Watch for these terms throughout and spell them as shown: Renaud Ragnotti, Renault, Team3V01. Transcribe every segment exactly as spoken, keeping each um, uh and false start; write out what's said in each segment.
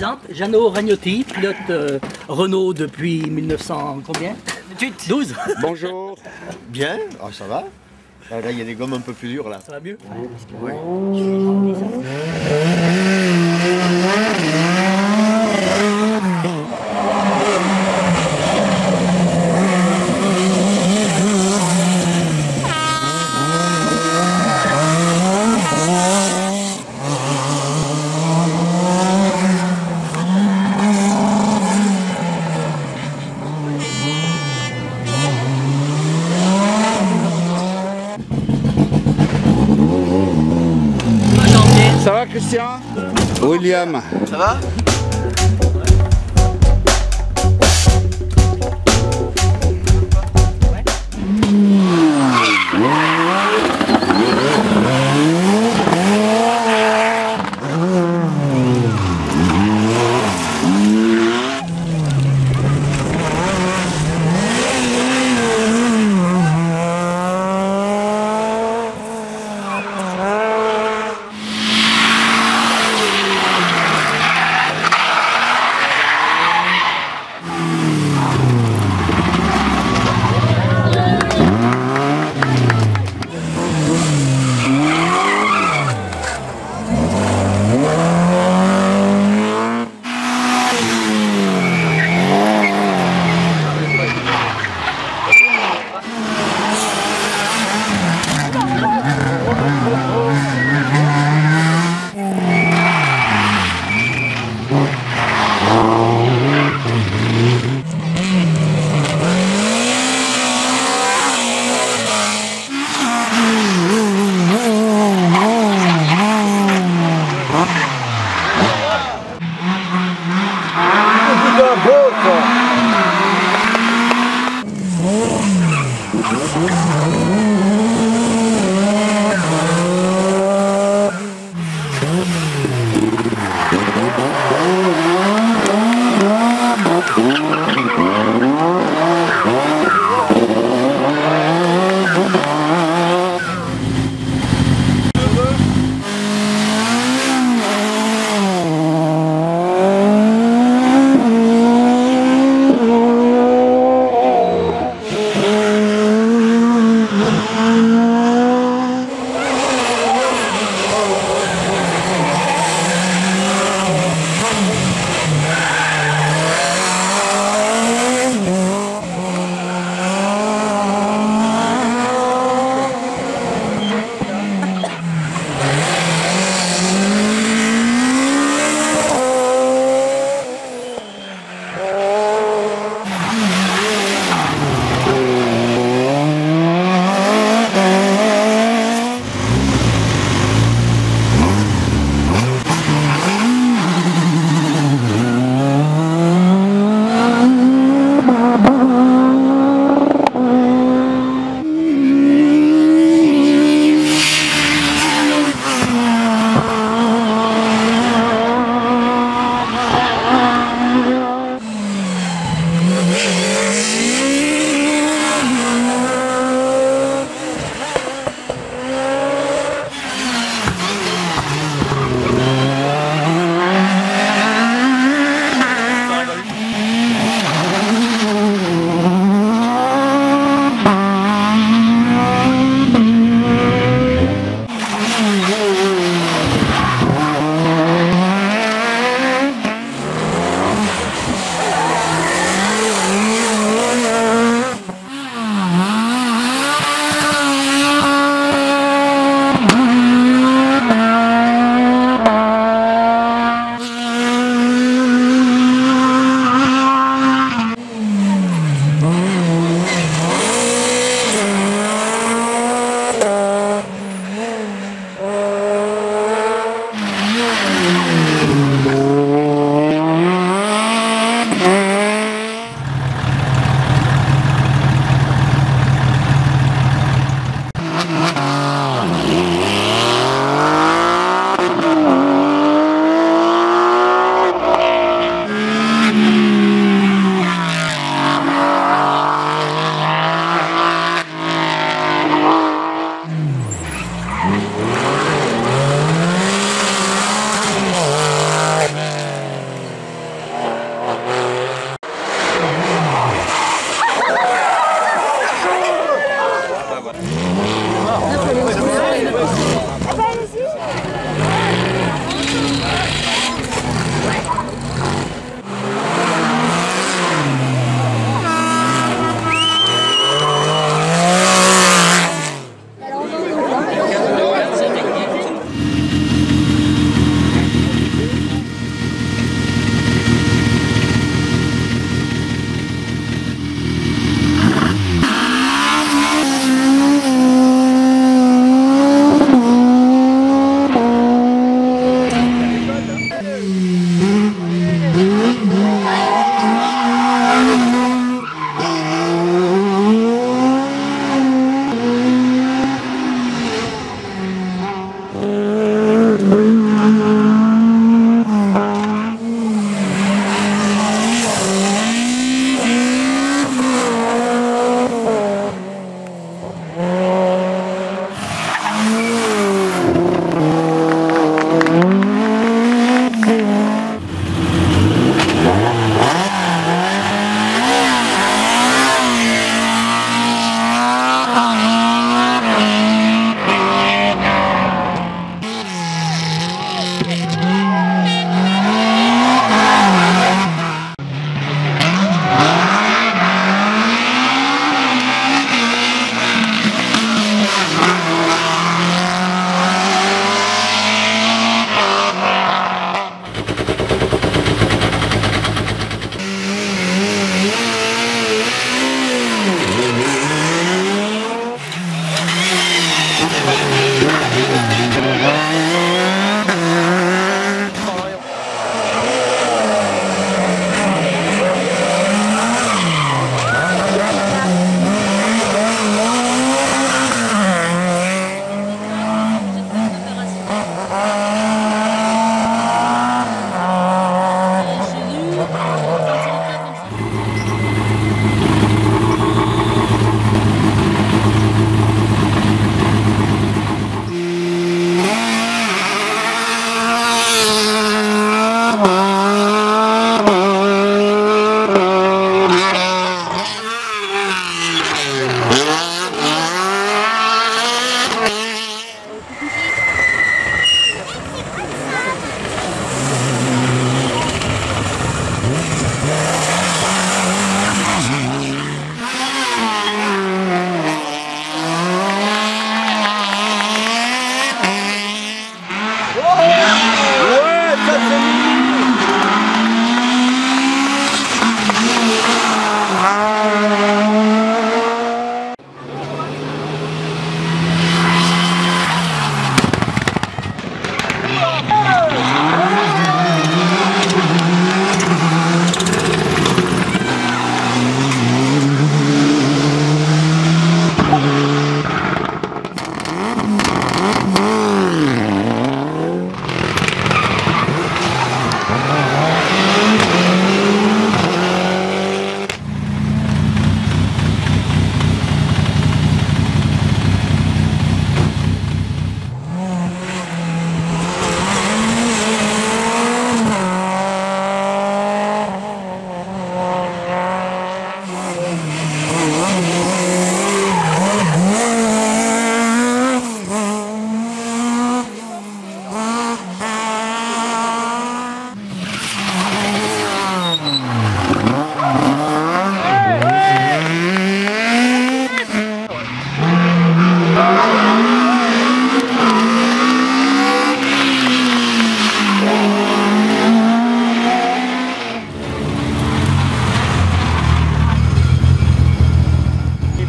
présente, Renaud Ragnotti, pilote euh, Renault depuis mille neuf cent combien? douze. Bonjour. Bien, oh, ça va. Là, il y a des gommes un peu plus dures, là. Ça va mieux? Oui. Oui. Ça va Christian? William. Ça va?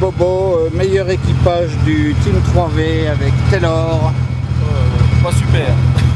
Bobo, meilleur équipage du Team trois V avec Taylor. Euh, pas super.